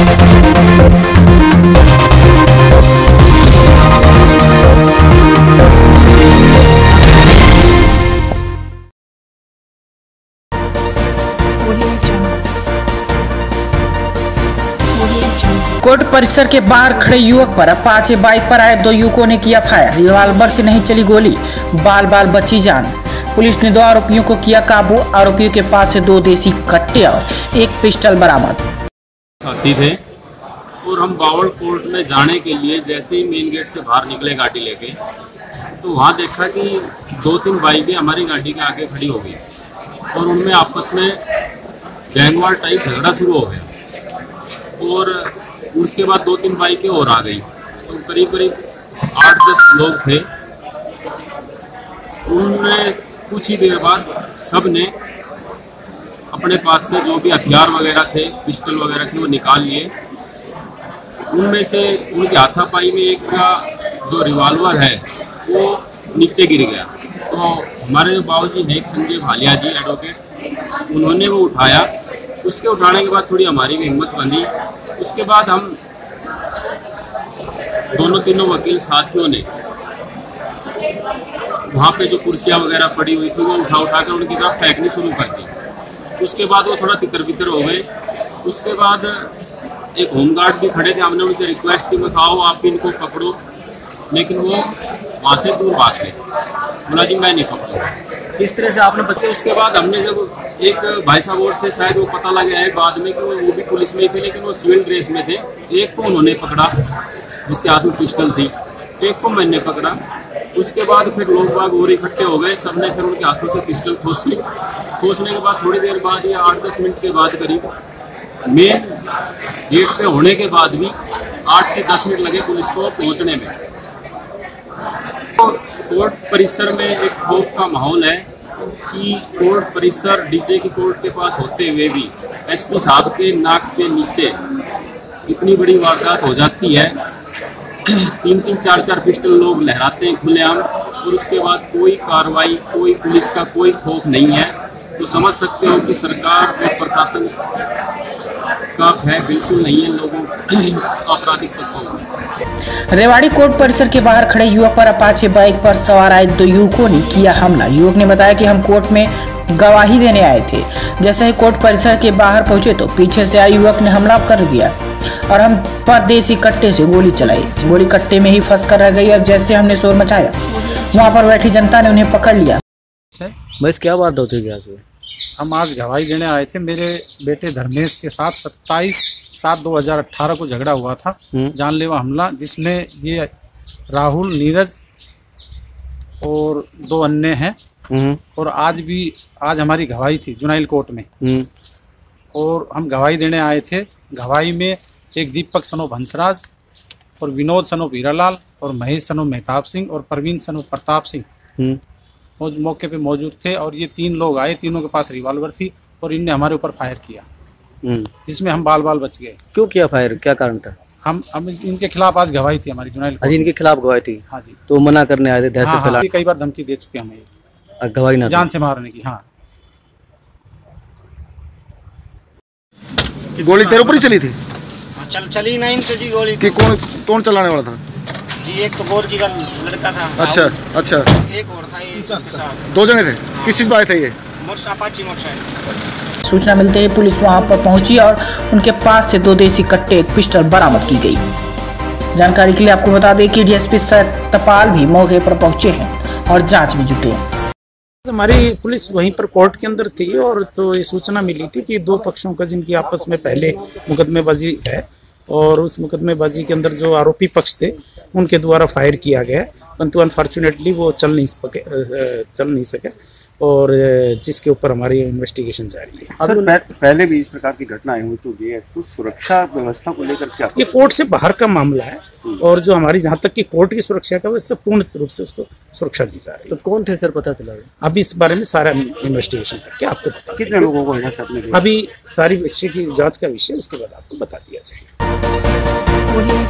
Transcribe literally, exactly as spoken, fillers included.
Court परिसर के बाहर खड़े युवक पर अपाचे बाइक पर आए दो युवकों ने किया फायर। रिवाल्वर से नहीं चली गोली, बाल बाल बची जान। पुलिस ने दो आरोपियों को किया काबू। आरोपियों के पास से दो देसी कट्टे और एक पिस्टल बरामद। साथी थे और हम बावल कोर्ट में जाने के लिए जैसे ही मेन गेट से बाहर निकले गाड़ी लेके, तो वहाँ देखा कि दो तीन बाइकें हमारी गाड़ी के आगे खड़ी हो गई और उनमें आपस में गैंगवार टाइप झगड़ा शुरू हो गया और उसके बाद दो तीन बाइकें और आ गई। तो करीब करीब आठ दस लोग थे। उनमें कुछ ही देर बाद सब ने अपने पास से जो भी हथियार वगैरह थे, पिस्टल वगैरह थे, वो निकाल लिए। उनमें से उनके हाथापाई में एक का जो रिवाल्वर है वो नीचे गिर गया। तो हमारे जो बाबूजी हैं, एक संजय भालिया जी एडवोकेट, उन्होंने वो उठाया। उसके उठाने के बाद थोड़ी हमारी भी हिम्मत बंधी। उसके बाद हम दोनों तीनों वकील साथियों ने वहाँ पे जो कुर्सियाँ वगैरह पड़ी हुई थी वो उठा उठा कर उनकी तरफ फेंकनी शुरू कर दी। उसके बाद वो थोड़ा तितर बितर हो गए। उसके बाद एक होमगार्ड भी खड़े थे, हमने उनसे रिक्वेस्ट की मत आओ, आप भी इनको पकड़ो, लेकिन वो वहाँ से दूर भाग गए। बोला जी मैं नहीं पकड़ूँगा। इस तरह से आपने बताया। उसके बाद हमने जब एक भाई साहब और थे, शायद वो पता लगा है बाद में कि वो भी पुलिस में थे लेकिन वो सिविल ड्रेस में थे। एक को उन्होंने पकड़ा जिसके हाथ में पिस्टल थी, एक को मैंने पकड़ा। उसके बाद फिर लोग बाग और इकट्ठे हो गए, सब ने फिर उनके हाथों से पिस्टल खोस ली। खोसने के बाद थोड़ी देर बाद या आठ दस मिनट के बाद करीब मेन गेट पे होने के बाद भी आठ से दस मिनट लगे पुलिस को पहुंचने में। तो कोर्ट परिसर में एक खौफ का माहौल है कि कोर्ट परिसर डीजे की कोर्ट के पास होते हुए भी एसपी साहब के नाक के नीचे इतनी बड़ी वारदात हो जाती है। तीन तीन चार चार पिस्टल लोग लहराते हैं खुलेआम और उसके बाद कोई कार्रवाई, कोई पुलिस का कोई खौफ नहीं है। तो समझ सकते हो कि सरकार और प्रशासन है बिल्कुल नहीं है लोगों आपराधिक। रेवाड़ी कोर्ट परिसर के बाहर खड़े युवक पर अपाचे बाइक पर सवार आए दो युवकों ने किया हमला। युवक ने बताया कि हम कोर्ट में गवाही देने आए थे। जैसे ही कोर्ट परिसर के बाहर पहुंचे तो पीछे से आए युवक ने हमला कर दिया और हम पर देसी कट्टे से गोली चलाई। गोली कट्टे में ही फंस कर रह गई और जैसे हमने शोर मचाया वहाँ पर बैठी जनता ने उन्हें पकड़ लिया। बस क्या बात होती है, हम आज गवाही देने आए थे। मेरे बेटे धर्मेश के साथ सत्ताईस सात दो हज़ार अठारह को झगड़ा हुआ था, जानलेवा हमला, जिसमें ये राहुल, नीरज और दो अन्य हैं। और आज भी आज हमारी गवाही थी जुनाइल कोर्ट में और हम गवाही देने आए थे। गवाही में एक दीपक सनो भंसराज और विनोद सनो वीरालाल और महेश सनो मेहताब सिंह और प्रवीन सनो प्रताप सिंह मौके पे मौजूद थे। और ये तीन लोग आए, तीनों के पास रिवाल्वर थी और इनने हमारे ऊपर फायर किया जिसमें हम बाल बाल बच गए। क्यों किया फायर, क्या कारण था? हम हम इनके खिलाफ आज गवाही थी हमारी जुनाइल। आज इनके खिलाफ गवाही थी। हाँ जी, तो मना करने आए थे। हाँ, हाँ, कई बार धमकी दे चुके हमें गवाही ना जान से मारने की। हाँ, गोली तेरे ऊपर ही चली थी। चल चली नहीं तो जी गोली कि कौन कौन चलाने वाला था? एक तो गोर जी का लड़का था। अच्छा अच्छा, एक और था ये उसके साथ। दो जने थे। किस चीज पर आए थे ये? मोटरसाइकिल मोटरसाइकिल सूचना मिलते ही पुलिस वहां पर पहुंची और उनके पास से दो देसी कट्टे, एक पिस्टल बरामद की गई। जानकारी के लिए आपको बता दें कि डी एस पी सतपाल भी मौके पर पहुंचे हैं और जांच में जुटे हैं। हमारी पुलिस वहीं पर कोर्ट के अंदर थी और तो ये सूचना मिली थी कि दो पक्षों का जिनकी आपस में पहले मुकदमेबाजी है और उस मुकदमेबाजी के अंदर जो आरोपी पक्ष थे उनके द्वारा फायर किया गया, परंतु अनफॉर्चुनेटली वो चल नहीं सके चल नहीं सके और जिसके ऊपर हमारी इन्वेस्टिगेशन जारी है। सर, पहले भी इस प्रकार की घटनाएं हुई तो ये तो सुरक्षा व्यवस्था को लेकर क्या? ये कोर्ट से बाहर का मामला है और जो हमारी जहाँ तक कि कोर्ट की सुरक्षा का व्यवस्था पूर्ण रूप से उसको सुरक्षा दी जा रही है। तो कौन थे सर, पता चला? अभी इस बारे में सारा इन्वेस्टिगेशन करके आपको पता कितने लोगों को है सर, अभी सारी विषय की जाँच का विषय उसके बाद आपको बता दिया जाएगा।